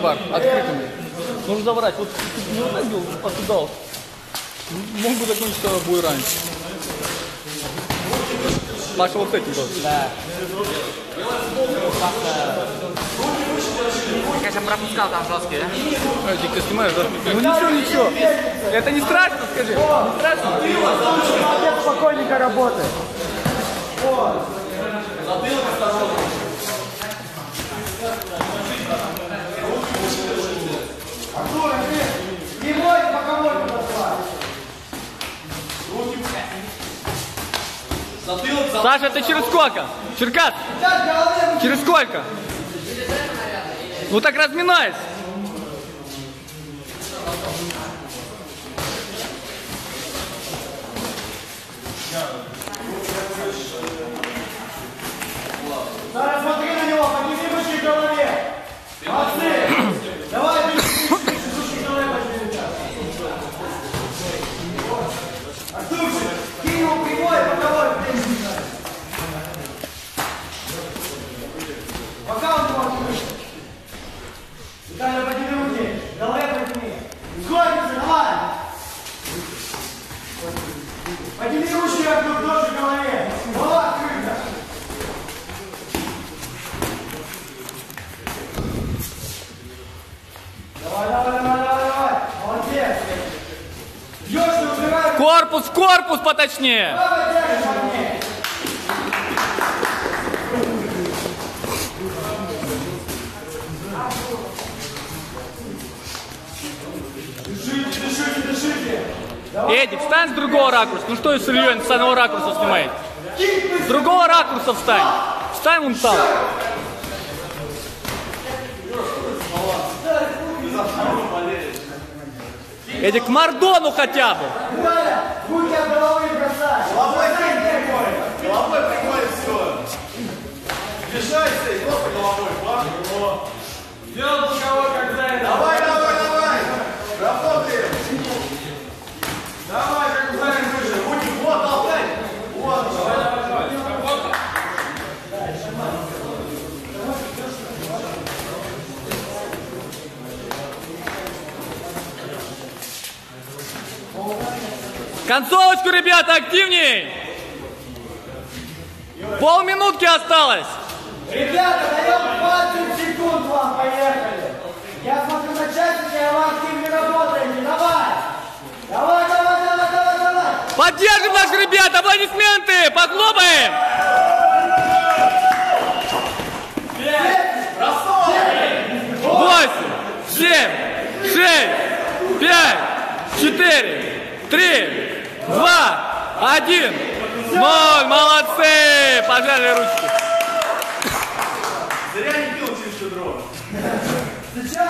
бар открытыми. Нужно забрать. Вот не уходил, отдал. Мог бы закончить второй бой раньше. Паша вот этим тоже. Да. Я, конечно, пропускал там жесткие, да? Эдик, ты снимаешь, да? Ну ничего, ничего. Это не страшно, скажи. Не страшно? Отец спокойненько работает. Саша, это через сколько? Черкас! Через сколько? Ну так разминайся! Саша, смотри на него, подними ручки к голове! Молодцы! Давай, бежи, ручки к голове подними сейчас! Артурчик, кинь его прямой, по голове подними! Пока он может вышел! Виталий, подними руки! Голове подними! Сходится, давай! Подними ручки, Артур, тоже к голове! Голова открыта! Давай, давай, давай, давай, молодец! Ёшка, убирай! Корпус, корпус поточнее! Давай, держи, поднее! Дышите, дышите, дышите! Эдик, встань с другого ракурса! Ну что, если Ильёнь с одного ракурса снимает? С другого ракурса встань! Встань, он встал! Эдик, к Мардону хотя бы! Виталя, будь от головы бросать! Головой приходит! Головой приходит все! Решайся и просто головой! Важно его! Делай боковой, когда это! Давай, давай, давай! Работаем! Давай, как ударим выше! Будем вот болтать! Вот, давай, давай, давай! Работай! Концовочку, ребята, активней! Полминутки осталось! Ребята, даем 20 секунд вам, поехали! Я смотрю на часики, а вы активнее работаете, давай! Давай, давай, давай, давай, давай! Поддержим наших ребят, аплодисменты, похлопаем! Пять, 8, 7, 6, 5, 4, 3, 2, 1, 0, молодцы! Пожали ручки. Зря не пил чуть-чуть дрова.